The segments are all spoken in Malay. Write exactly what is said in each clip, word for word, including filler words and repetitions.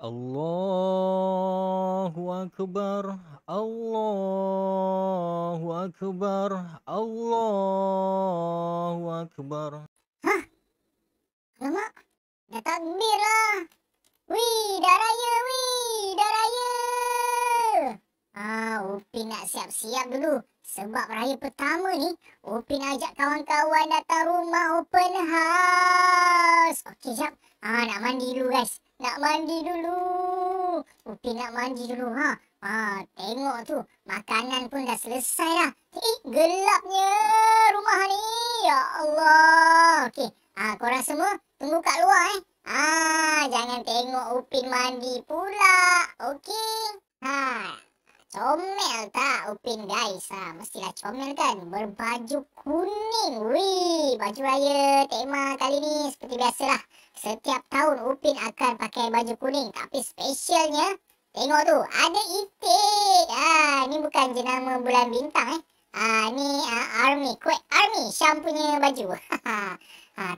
Allahu Akbar, Allahu Akbar, Allahu Akbar. Hah? Alamak, dah takbir lah. Wih, dah raya, wih, dah raya. Ah, Upin nak siap-siap dulu. Sebab raya pertama ni, Upin ajak kawan-kawan datang rumah open house. Okey, jap. Ah, nak mandi dulu guys. Nak mandi dulu. Upin nak mandi dulu ha. Ha, tengok tu. Makanan pun dah selesai dah. Eh, gelapnya rumah ni. Ya Allah. Okey. Ha, korang semua tunggu kat luar eh. Ha, jangan tengok Upin mandi pula. Okey. Ha. Comel tak Upin guys? Ha, mestilah comel kan. Berbaju kuning. Wih, baju raya tema kali ni seperti biasalah. Setiap tahun Upin akan pakai baju kuning. Tapi spesialnya, tengok tu, ada itik. Ah, ni bukan jenama bulan bintang eh. Ah, ni ah, army, Kuwait Army Syam punya baju. Ha,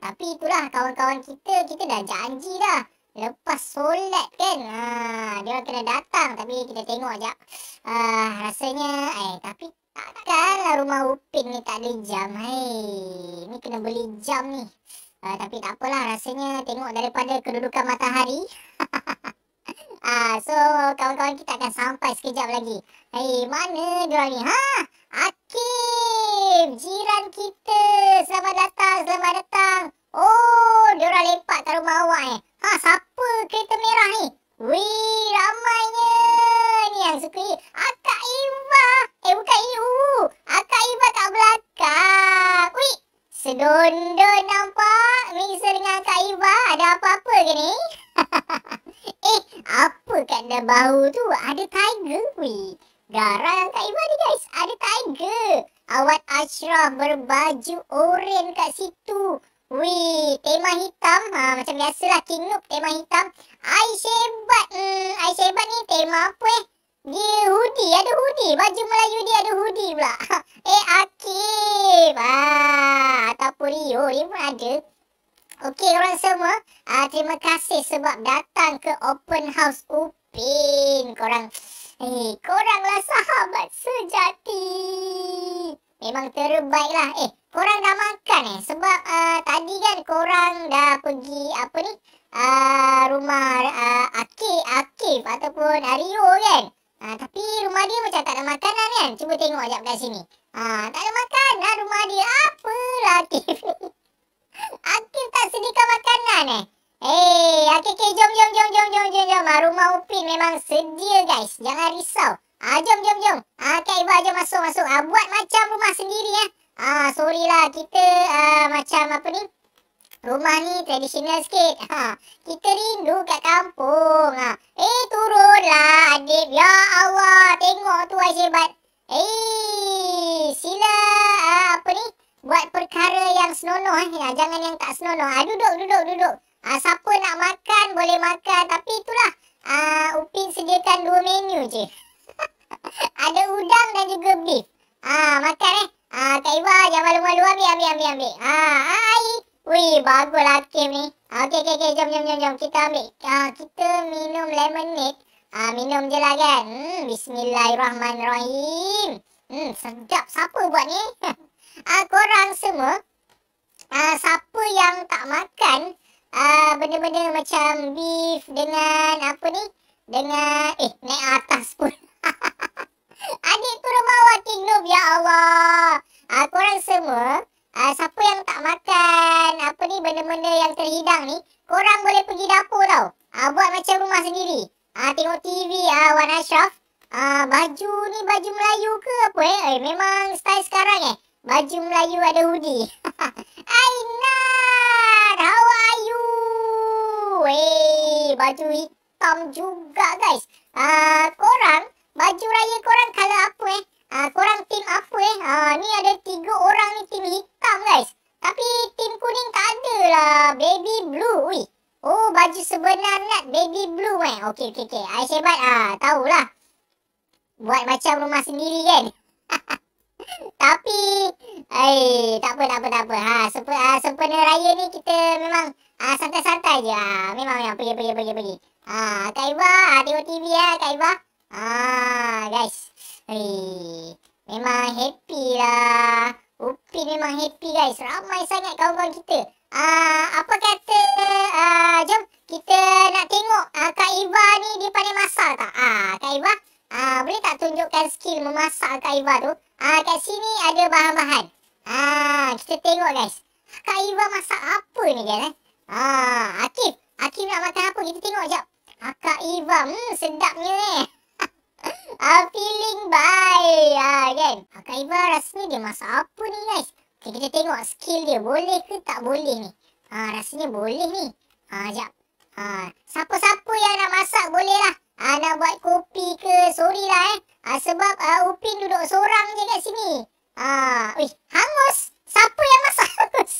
tapi itulah kawan-kawan kita, kita dah janji dah. Lepas solat kan. Ah, dia kena datang tapi kita tengok jap. Ah, rasanya eh tapi tak takkanlah rumah Upin ni tak ada jam. Hei, ni kena beli jam ni. Uh, tapi tak apalah, rasanya tengok daripada kedudukan matahari. uh, So, kawan-kawan kita akan sampai sekejap lagi. Hei, mana diorang ni? Ha? Akif! Jiran kita! Selamat datang, selamat datang! Oh, diorang lepak kat rumah awak eh. Ha, siapa kereta merah ni? Wih, ramainya! Ni yang suka ni. Ah, Kak Iva! Eh, bukan ini. Uh, ah, Kak Iva kat belakang. Wih! Sedondon nampak. Mixer dengan Kak Iva. Ada apa-apa ke ni? Eh, apa kat dalam bahu tu? Ada tiger. Wih, garang Kak Iva ni guys. Ada tiger. Awat Asyraf berbaju oren kat situ. Wih, tema hitam. Ha, macam biasalah King Noob tema hitam. Aisyah hebat. Hmm, Aisyah hebat ni tema apa eh? Dia hoodie. Ada hoodie. Baju Melayu dia ada hoodie pula. Eh, Akif. Haa. Ataupun Rio. Dia pun ada. Okey, korang semua. Uh, terima kasih sebab datang ke open house Upin. Korang. Eh, koranglah sahabat sejati. Memang terbaiklah. Eh, korang dah makan eh. Sebab uh, tadi kan korang dah pergi apa ni? Uh, rumah uh, Akif, Akif ataupun Rio kan? Ha, tapi rumah dia macam tak ada makanan kan? Cuba tengok sekejap kat sini. Ha, tak ada makanan rumah dia. Apalah Akif ni? Akif tak sediakan makanan eh? Hei, Akif, okay, jom, jom, jom, jom, jom, jom, jom. Ha, rumah Upin memang sedia guys. Jangan risau. Ha, jom, jom, jom. Ha, Kak Ibar, jom masuk, masuk. Ha, buat macam rumah sendiri eh. Ha, sorry lah kita uh, macam apa ni? Rumah ni tradisional sikit. Ha, kita rindu kat kampung. Ha. Eh, turunlah Adib. Ya Allah, tengok tu ajabat. Eh, sila uh, apa ni? Buat perkara yang senonoh eh. Ya, jangan yang tak senonoh. Ha, duduk, duduk, duduk. Ha, siapa nak makan boleh makan. Tapi itulah, uh, Upin sediakan dua menu je. Ada udang dan juga beef. Ha, makan eh. Ha, Kak Iva, jangan malu-malu, ambil, ambil, ambil, ambil. Ha, hai. Wih, baguslah Akim ni. Okey, okey, okay. Jom, jom, jom, jom. Kita ambil. Uh, kita minum lemonade. Uh, minum je lah kan. Hmm, Bismillahirrahmanirrahim. Hmm, sedap. Siapa buat ni? uh, korang semua, uh, siapa yang tak makan uh, benda-benda macam beef dengan apa ni? Dengan, eh, naik atas pun. Adik turun bawah King Noob, ya Allah. Uh, korang semua, Uh, siapa yang tak makan apa ni benda-benda yang terhidang ni, korang boleh pergi dapur tau. uh, Buat macam rumah sendiri. uh, Tengok T V uh, Wan Ashraf. uh, Baju ni baju Melayu ke apa eh? eh Memang style sekarang eh. Baju Melayu ada hoodie. Aynad, how are you? Wey, baju hitam juga guys. uh, Korang, baju raya korang colour apa eh? Uh, korang tim apa eh? Uh, ni ada tiga orang ni tim hitam guys. Tapi tim kuning tak ada lah. Baby blue. Ui. Oh, baju sebenarnya baby blue eh. Okey, okey, okey. Aisyah hebat. Uh, tahulah. Buat macam rumah sendiri kan. Tapi, eh, tak apa, tak apa, tak apa. Ha, sempena, uh, sempena raya ni kita memang uh, santai-santai je. Uh, memang, memang pergi, pergi, pergi, pergi. Ah, Kak Iva, tengok T V ya Kak Iva. Ah, guys. Wih, memang happy lah. Upin memang happy guys. Ramai sangat kawan-kawan kita. Ah, apa kata ah, jom kita nak tengok ah, Kak Iva ni dia pandai masak tak? Ah, Kak Iva, ah, boleh tak tunjukkan skill memasak Kak Iva tu? Ah, kat sini ada bahan-bahan. Ah, kita tengok guys. Kak Iva masak apa ni guys eh? Ah, Akif, Akif nak makan apa? Kita tengok jap. Ah, Kak Iva, hmm, sedapnya eh. Ah, feeling baik ah, kan? Ah, Kak Iva rasanya dia masak apa ni guys? Okay, kita tengok skill dia boleh ke tak boleh ni. Ah, rasanya boleh ni. Ah, jap. Ah, siapa-siapa yang nak masak boleh lah. Ah, nak buat kopi ke, sorry lah eh. Ah, sebab ah, Upin duduk seorang je kat sini. Ah, wih, hangus. Siapa yang masak hangus?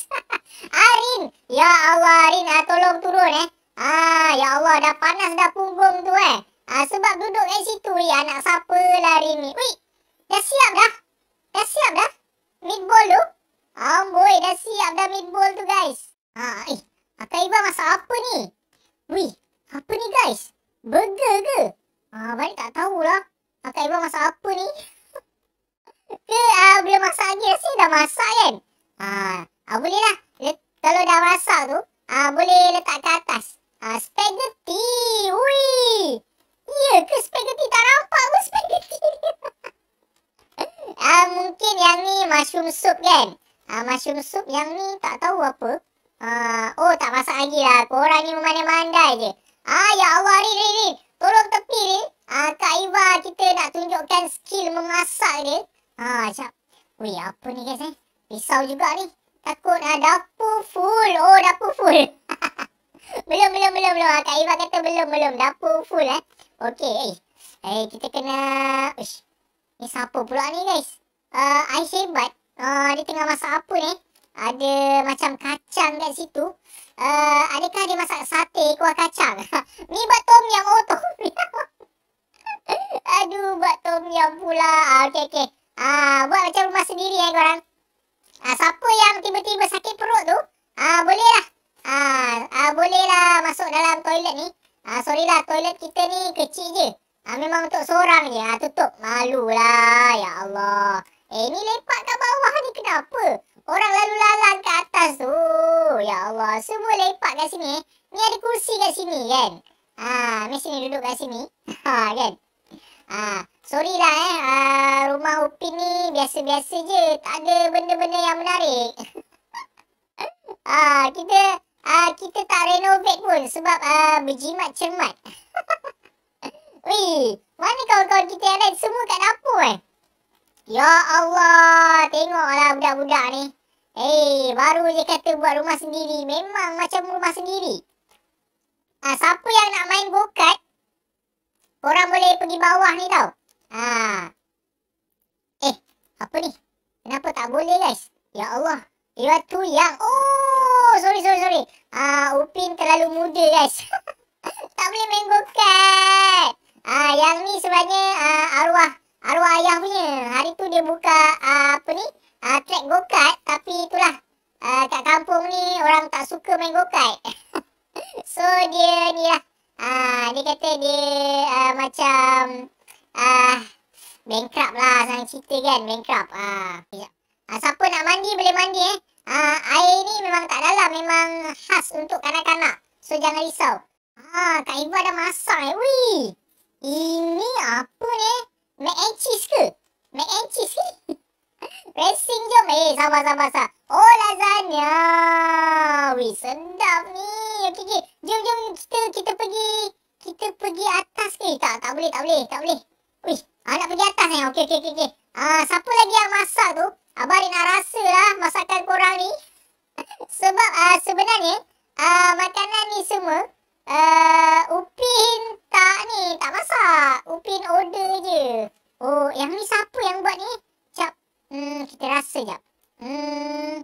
Arin. Ya Allah, Arin, ah, tolong turun eh. Ah, ya Allah, dah panas dah punggung tu eh. Ah, sebab duduk kat situ ni ah, nak siapa lah Arin ni. Wih, dah siap dah. Dah siap dah meatball tu. Amboi, dah siap dah meatball tu guys. Ah, eh, Kak Iva masak apa ni? Wih, apa ni guys? Burger ke? Ah, balik tak tahulah. Kak Iva masak apa ni? Ke ah, belum masak lagi? Rasanya dah masak kan? Ah, ah boleh lah. Let, kalau dah masak tu, ah, boleh letak ke atas. Ah, spaghetti. Ui. Ya ke spaghetti? Tak nampak pun spaghetti. Ah, mungkin yang ni mushroom soup kan? Ah, mushroom soup yang ni tak tahu apa. Ah, oh tak masak lagi lah. Korang ni memandai-mandai je. Ah, ya Allah, Rin, Rin, Rin. Tolong tepi Rin. Ah, Kak Iva kita nak tunjukkan skill memasak dia. Ah, jap. Wih, apa ni guys eh? Risau juga ni. Takut ah, dapur full. Oh, dapur full. belum, belum, belum, belum. Ah, Kak Iva kata belum, belum. Dapur full eh. Okey, eh. Eh, kita kena... Uish. Ni siapa pula ni guys? Ah, uh, Aisyah hebat. Ah, uh, dia tengah masak apa ni? Ada macam kacang kat situ. Uh, adakah dia masak sate kuah kacang? Ni buat tom yum. Oh, tom yum. Aduh, buat tom yum pula. Ah, okey, okey. Ah, buat macam rumah sendiri eh korang. Ah, siapa yang tiba-tiba sakit perut tu, ah, boleh lah. Ah, ah, boleh lah masuk dalam toilet ni. Ah, sorry lah, toilet kita ni kecil je. Ah, memang untuk seorang je. Ah, tutup. Malu lah. Ya Allah. Eh, ni lepak kat bawah ni kenapa? Orang lalu lalang kat atas tu. Ya Allah. Semua lepak kat sini eh. Ni ada kursi kat sini kan? Ah, mesti ni duduk kat sini. Ha, kan? Ah, sorry lah eh. Ah, rumah Upin ni biasa-biasa je. Tak ada benda-benda yang menarik. Ah, kita ah, kita tak renovate pun sebab ah, berjimat cermat. Wih, mana kawan-kawan kita yang lain? Semua kat dapur eh. Ya Allah, tengoklah budak-budak ni. Eh, baru je kata buat rumah sendiri. Memang macam rumah sendiri. Ah, siapa yang nak main go-kart, korang boleh pergi bawah ni tau. Ah. Eh, apa ni? Kenapa tak boleh guys? Ya Allah. You are too young. Oh, sorry, sorry, sorry. Ah, Upin terlalu muda guys. Tak boleh main go-kart. Ah, yang ni sebenarnya ah, arwah. Arwah ayah punya. Hari tu dia buka ah, apa ni? Ah, track go-kart. Tapi itulah. Ah, kat kampung ni orang tak suka main go-kart. So, dia ni lah. Ah, dia kata dia ah, macam ah, bankrupt lah. Sangat cerita kan, bankrupt. Ah, ah, siapa nak mandi boleh mandi eh. Ah, air ni memang tak dalam. Memang khas untuk kanak-kanak. So, jangan risau. Ah, Kak Iva dah masak eh. Wih, ini apa ni? Mac and cheese ke? Mac and cheese ni? Racing jom. Eh, sabar-sabar. Oh, lasagna. Wih, sedap ni. Okey, okey. Jom, jom. Kita kita pergi. Kita pergi atas ke? Tak, tak boleh, tak boleh. Tak boleh. Wih, ah, nak pergi atas ni. Eh? Okey, okey, okey. Okay. Ah, siapa lagi yang masak tu? Abang Arin nak rasa lah masakan korang ni. Sebab ah, sebenarnya ah, makanan ni semua Uh, Upin tak ni, tak masak. Upin order je. Oh, yang ni siapa yang buat ni? Jap, hmm, kita rasa jap. Hmm,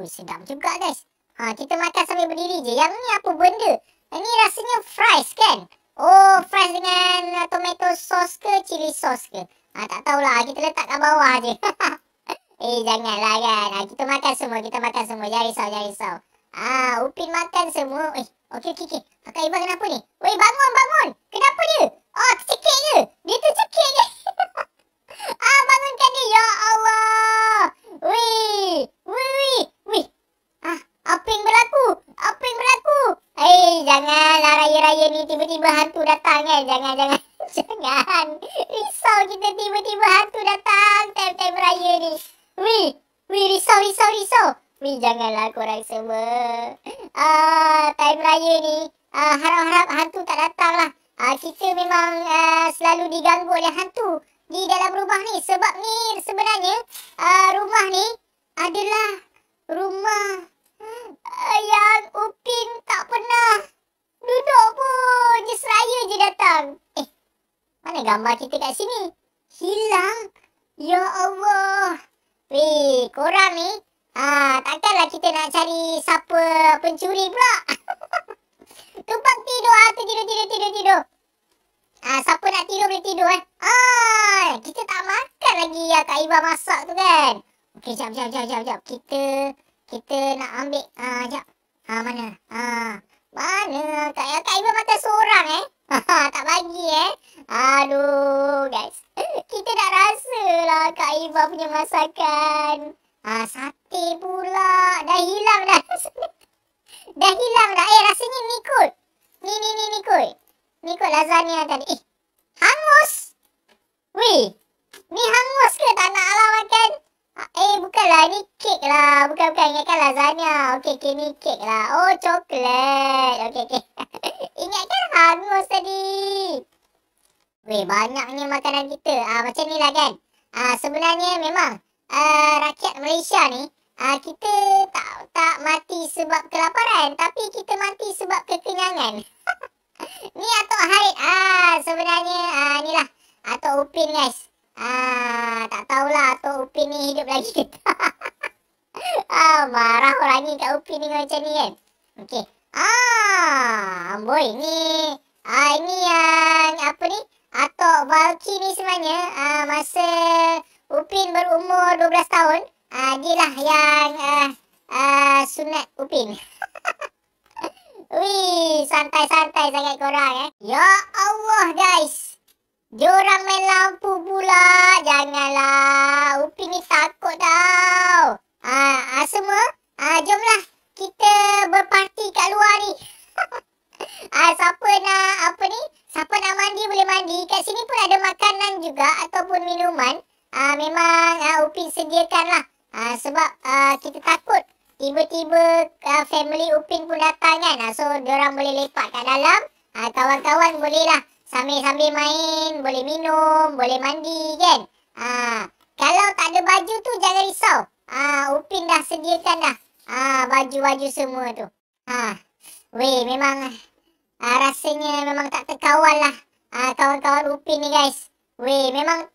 ui, sedap juga guys. Ha, kita makan sambil berdiri je. Yang ni apa benda? Yang ni rasanya fries kan? Oh, fries dengan tomato sauce ke, cili sauce ke? Ha, tak tahulah, kita letak kat bawah je. Eh, janganlah kan. Ha, kita makan semua, kita makan semua. Jangan risau, jangan risau. Ah, Upin makan semua. Eh, Okey, okey, okey. Kakak Ibar kenapa ni? Weh, bangun, bangun. Kenapa dia? Oh, tercekik je. Dia tercekik je. Ah, bangunkan dia. Ya Allah. Weh, weh, weh. Ah, apa yang berlaku? Apa yang berlaku? Eh, janganlah raya-raya ni tiba-tiba hantu datang kan. Jangan, jangan. Jangan. Risau kita tiba-tiba hantu datang. Time-time raya ni. Weh, weh, risau, risau, risau. Weh, janganlah korang semua. Uh, time raya ni uh, harap-harap hantu tak datang lah. uh, Kita memang uh, selalu diganggu oleh hantu di dalam rumah ni. Sebab ni sebenarnya uh, rumah ni adalah rumah uh, yang Upin tak pernah duduk pun. Je seraya je datang. Eh, mana gambar kita kat sini? Hilang. Ya Allah. Weh, korang ni ah, takkanlah kita nak cari siapa pencuri pula. Tumpang tidur ah, tu tidur tidur tidur tidur. Ah, siapa nak tidur boleh tidur eh. Ah, kita tak makan lagi ya Kak Iva masak tu kan. Okey, jap jap jap jap jap. Kita kita nak ambil ah jap. Ah mana? Ah, mana Kak Iva? Kak Iva makan seorang eh. Tak bagi eh. Aduh, guys. Kita nak rasalah Kak Iva punya masakan. Ah, sate pula. Dah hilang dah. Dah hilang dah. Eh, rasanya ni kot. Ni, ni, ni, ni kot. Ni kot lasagna tadi. Eh, hangus. Weh, ni hangus ke? Tak nak lah makan. Eh, bukanlah. Ni kek lah. Bukan-bukan. Ingatkan lasagna. Okey, okey. Ni kek lah. Oh, coklat. Okey, okey. Ingatkan hangus tadi. Weh, banyaknya makanan kita. Ah, macam ni lah kan. Ah, sebenarnya memang Uh, rakyat Malaysia ni uh, kita tak tak mati sebab kelaparan, tapi kita mati sebab kekenyangan. Ni Tok Harit ah, sebenarnya ah, inilah Tok Upin guys. Ah, tak tahulah Tok Upin ni hidup lagi ke tak. Ah, marah orang ni kat Upin ni macam ni kan. Okey. Ah, amboi ni ah, ini yang apa ni? Tok Balki ni sebenarnya ah, masa Upin berumur dua belas tahun, uh, dia lah yang uh, uh, sunat Upin. Wih, santai-santai sangat korang eh. Ya Allah guys, diorang main lampu pula. Janganlah, Upin ni takut tau. uh, uh, Semua, uh, jomlah kita berparti kat luar ni. uh, Siapa nak, apa ni, siapa nak mandi boleh mandi. Kat sini pun ada makanan juga ataupun minuman. Uh, memang uh, Upin sediakan lah. uh, Sebab uh, kita takut tiba-tiba uh, family Upin pun datang kan. uh, So diorang boleh lepak kat dalam. uh, Kawan-kawan boleh lah sambil-sambil main, boleh minum, boleh mandi kan. uh, Kalau tak ada baju tu jangan risau. uh, Upin dah sediakan dah baju-baju uh, semua tu. uh, Weh, memang uh, rasanya memang tak terkawal lah uh, kawan-kawan Upin ni guys. Weh, memang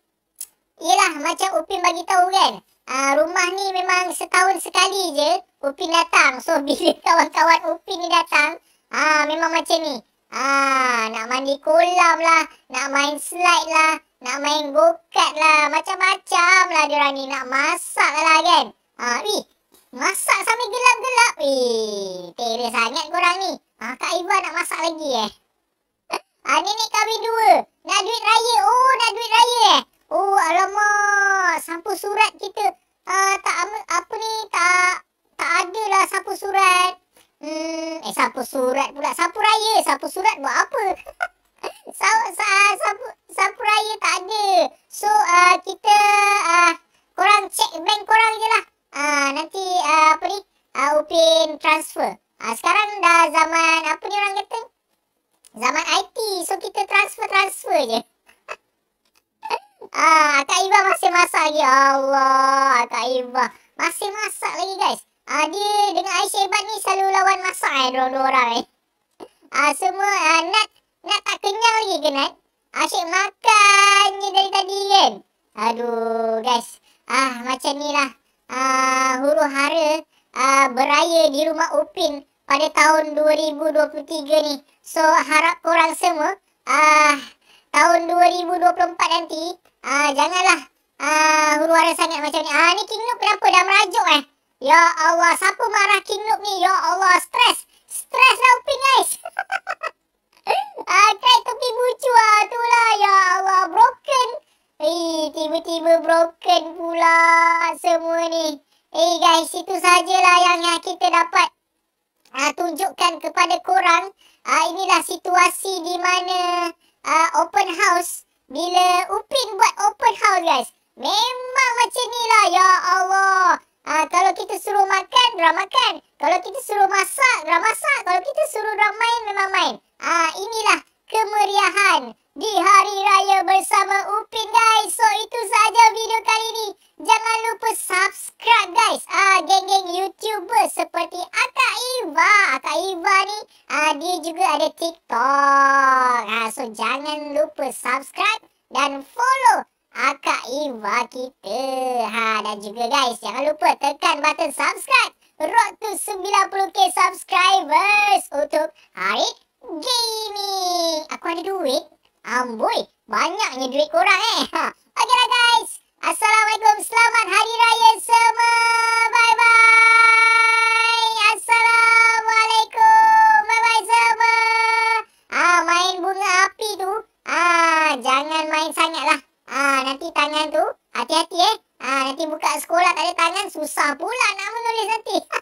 yelah, macam Upin bagi tahu kan. Uh, rumah ni memang setahun sekali je Upin datang. So bila kawan-kawan Upin ni datang, ah uh, memang macam ni. Ah, uh, nak mandi kolam lah, nak main slide lah, nak main go-kart lah, macam-macam lah diorang ni. Nak masak lah kan. Ah, uh, weh, masak sambil gelap-gelap. Weh, teres sangat korang ni. Ah, uh, Kak Iva nak masak lagi eh. Ah, uh, nenek kahwin dua. Nak duit raya. Oh, nak duit raya eh. Oh, alamak, sapu surat kita uh, tak apa ni, tak tak ada lah sapu surat. Hmm, eh sapu surat pula, sapu raya, sapu surat buat apa? Sa -sa sapu sapu raya tak ada. So uh, kita uh, korang check bank korang je lah. Uh, nanti uh, apa ni, uh, Upin transfer. Uh, sekarang dah zaman apa ni orang kata? Zaman I T, so kita transfer transfer je. Ah, Kak Iva masih masak lagi. Allah, Kak Iva masih masak lagi guys. Ah, dia dengan Aisyah hebat ni selalu lawan masak eh, dua-dua orang eh. Ah, semua ah, Nat Nat tak kenyang lagi ke Nat? Asyik makan je dari tadi kan. Aduh guys, ah macam ni lah ah, huru-hara ah, beraya di rumah Upin pada tahun dua ribu dua puluh tiga ni. So harap korang semua ah, tahun dua ribu dua puluh empat nanti ah, janganlah ah, huru-hara sangat macam ni. Ah, ni King Noob kenapa dah merajuk eh? Ya Allah, siapa marah King Noob ni? Ya Allah, stres. stres lah Upin guys. Akai tepi bucu lah tu lah. Ya Allah, broken. Eh, tiba-tiba broken pula semua ni. Eh guys, itu sajalah yang, yang kita dapat uh, tunjukkan kepada korang. Uh, inilah situasi di mana uh, open house. Bila Upin buat open house guys, memang macam ni lah. Ya Allah. Uh, kalau kita suruh makan, dorang makan. Kalau kita suruh masak, dorang masak. Kalau kita suruh dorang main, memang main. Uh, inilah kemeriahan di Hari Raya bersama Upin guys. So itu sahaja video kali ini. Jangan lupa subscribe guys. Ah, uh, geng-geng YouTuber seperti Kak Iva. Kak Iva ni uh, dia juga ada TikTok. Uh, so jangan lupa subscribe dan follow Kak Iva kita. Ha, dan juga guys, jangan lupa tekan button subscribe. Road to sembilan puluh K subscribers untuk Harit Gaming. Aku ada duit. Amboi, banyaknya duit korang eh. Okeylah guys. Assalamualaikum. Selamat Hari Raya semua. Bye-bye. Assalamualaikum. Bye-bye semua. Ah, main bunga api tu, ah, jangan main sangatlah. Ah, nanti tangan tu hati-hati eh. Ah, nanti buka sekolah tak ada tangan, susah pula nak menulis nanti.